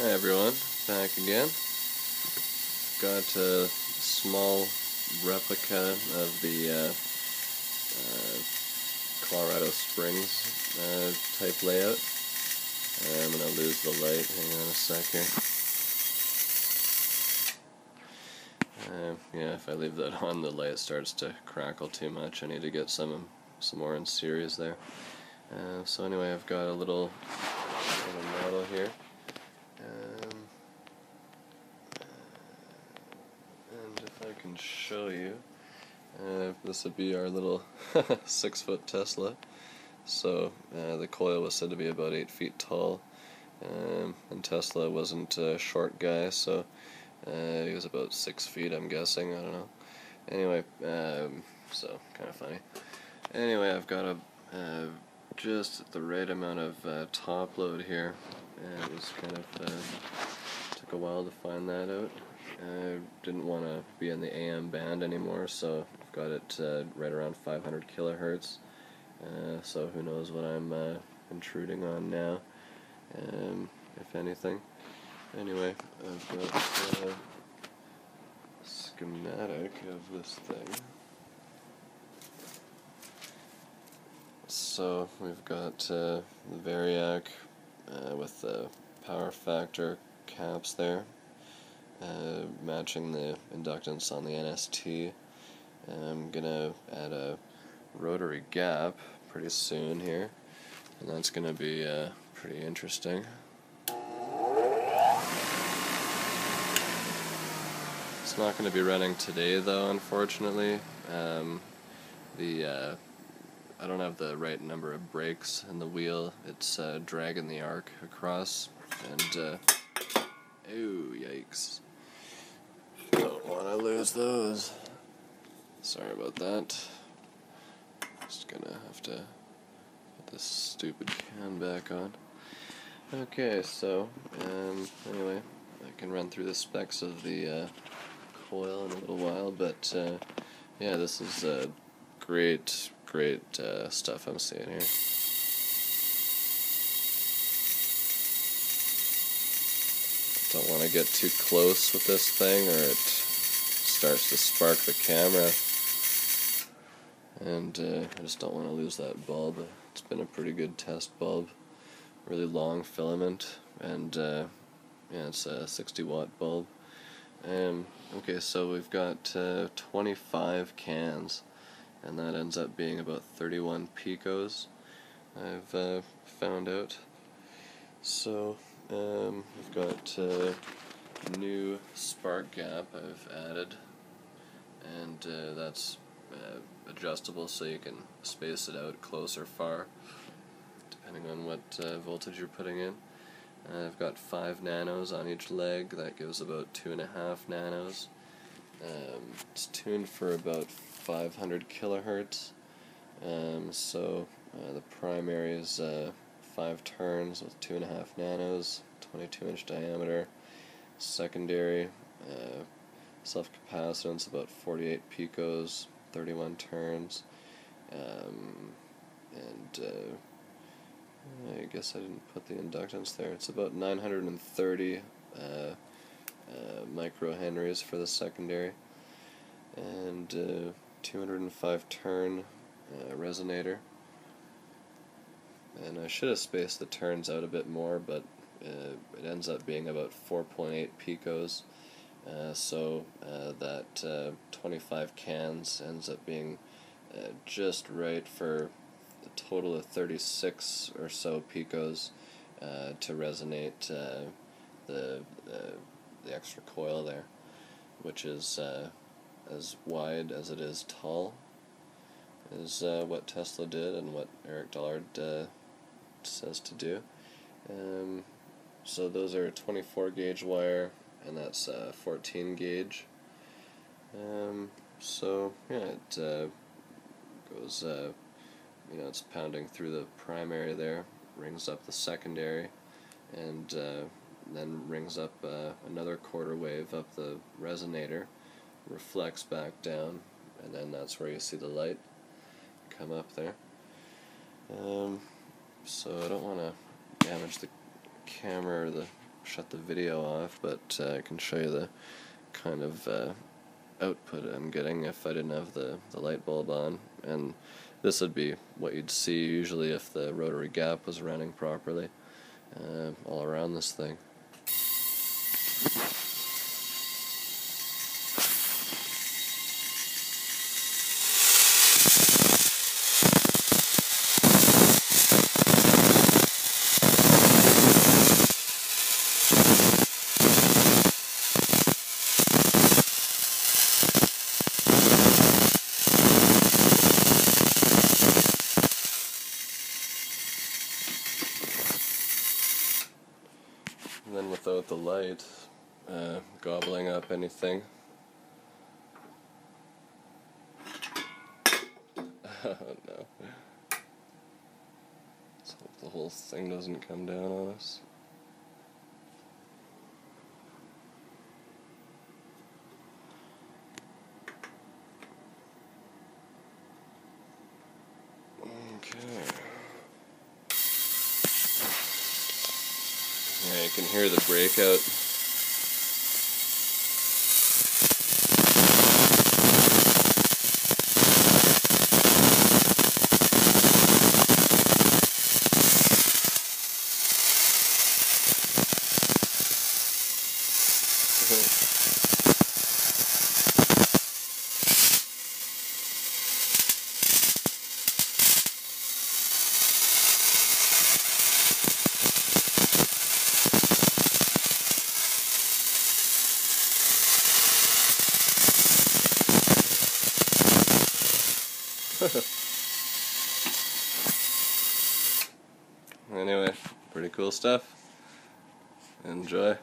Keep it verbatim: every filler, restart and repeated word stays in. Hi everyone, back again. Got a small replica of the uh, uh, Colorado Springs uh, type layout. Uh, I'm going to lose the light, hang on a sec here. Uh, yeah, if I leave that on, the light starts to crackle too much. I need to get some, some more in series there. Uh, so anyway, I've got a little, little model here. Um, and if I can show you, uh, this would be our little six foot Tesla. So uh, the coil was said to be about eight feet tall, um, and Tesla wasn't a short guy, so uh, he was about six feet, I'm guessing, I don't know. Anyway, um, so kind of funny. Anyway, I've got a uh, just the right amount of uh, top load here. Uh, it was kind of, uh, took a while to find that out. I uh, didn't want to be in the A M band anymore, so I've got it uh, right around five hundred kilohertz, uh, so who knows what I'm uh, intruding on now, um, if anything. Anyway, I've got a schematic of this thing. So we've got uh, the Variac, Uh, with the power factor caps there, uh, matching the inductance on the N S T. And I'm gonna add a rotary gap pretty soon here, and that's gonna be uh, pretty interesting. It's not gonna be running today though, unfortunately. Um, the uh, I don't have the right number of brakes in the wheel. It's uh, dragging the arc across, and uh, oh, yikes! Don't want to lose those. Sorry about that. Just gonna have to put this stupid can back on. Okay, so um, anyway, I can run through the specs of the uh, coil in a little while, but uh, yeah, this is uh, great. Great uh, stuff I'm seeing here. Don't want to get too close with this thing, or it starts to spark the camera. And uh, I just don't want to lose that bulb. It's been a pretty good test bulb. Really long filament, and uh, yeah, it's a sixty watt bulb. Um, okay, so we've got uh, twenty-five cans, and that ends up being about thirty-one picos, I've uh, found out. So um, we've got a uh, new spark gap I've added, and uh, that's uh, adjustable, so you can space it out close or far depending on what uh, voltage you're putting in. Uh, I've got five nanos on each leg. That gives about two and a half nanos. Um, it's tuned for about five hundred kilohertz, um, so uh, the primary is uh, five turns with two and a half nanos, twenty-two inch diameter. Secondary uh, self-capacitance about forty-eight picos, thirty-one turns, um, and uh, I guess I didn't put the inductance there. It's about nine hundred thirty uh, uh, microhenries for the secondary, and uh, two hundred five turn uh, resonator. And I should have spaced the turns out a bit more, but uh, it ends up being about four point eight picos, uh, so uh, that uh, twenty-five cans ends up being uh, just right for a total of thirty-six or so picos uh, to resonate uh, the, uh, the extra coil there, which is uh, as wide as it is tall, is uh, what Tesla did and what Eric Dollard uh, says to do. Um, so those are twenty-four gauge wire, and that's uh, fourteen gauge. Um, so yeah, it uh, goes, uh, you know, it's pounding through the primary there, rings up the secondary, and uh, then rings up uh, another quarter wave up the resonator, reflects back down, and then that's where you see the light come up there. Um, so I don't want to damage the camera or the shut the video off, but uh, I can show you the kind of uh, output I'm getting if I didn't have the, the light bulb on. And this would be what you'd see usually if the rotary gap was running properly uh, all around this thing. And then without the light uh, gobbling up anything, oh no, let's hope the whole thing doesn't come down on us. Yeah, you can hear the breakout. Anyway, pretty cool stuff. Enjoy.